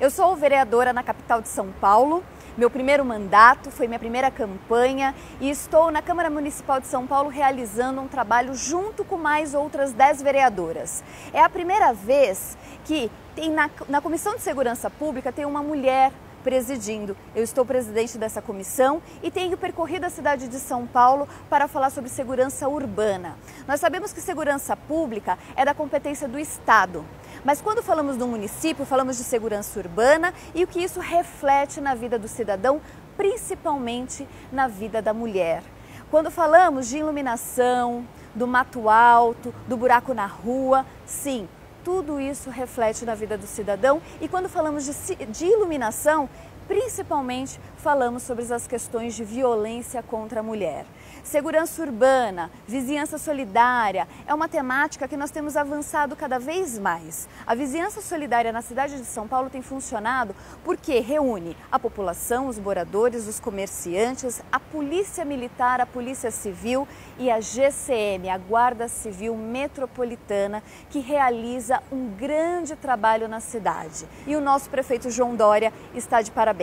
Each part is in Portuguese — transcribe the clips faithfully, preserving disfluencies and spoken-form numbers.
Eu sou vereadora na capital de São Paulo, meu primeiro mandato, foi minha primeira campanha e estou na Câmara Municipal de São Paulo realizando um trabalho junto com mais outras dez vereadoras. É a primeira vez que tem na, na Comissão de Segurança Pública tem uma mulher presidindo. Eu estou presidente dessa comissão e tenho percorrido a cidade de São Paulo para falar sobre segurança urbana. Nós sabemos que segurança pública é da competência do Estado, mas quando falamos do município, falamos de segurança urbana e o que isso reflete na vida do cidadão, principalmente na vida da mulher. Quando falamos de iluminação, do mato alto, do buraco na rua, sim, tudo isso reflete na vida do cidadão e quando falamos de, de iluminação, principalmente falamos sobre as questões de violência contra a mulher. Segurança urbana, vizinhança solidária, é uma temática que nós temos avançado cada vez mais. A vizinhança solidária na cidade de São Paulo tem funcionado porque reúne a população, os moradores, os comerciantes, a polícia militar, a polícia civil e a G C M, a Guarda Civil Metropolitana, que realiza um grande trabalho na cidade. E o nosso prefeito João Dória está de parabéns.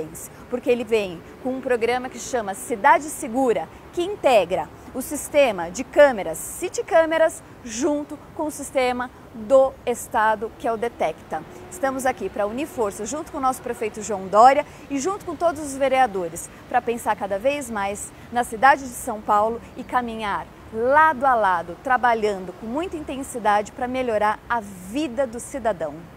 Porque ele vem com um programa que chama Cidade Segura, que integra o sistema de câmeras, City Câmeras, junto com o sistema do Estado, que é o Detecta. Estamos aqui para unir forças junto com o nosso prefeito João Dória e junto com todos os vereadores, para pensar cada vez mais na cidade de São Paulo e caminhar lado a lado, trabalhando com muita intensidade para melhorar a vida do cidadão.